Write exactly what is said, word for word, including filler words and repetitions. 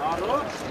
Hello?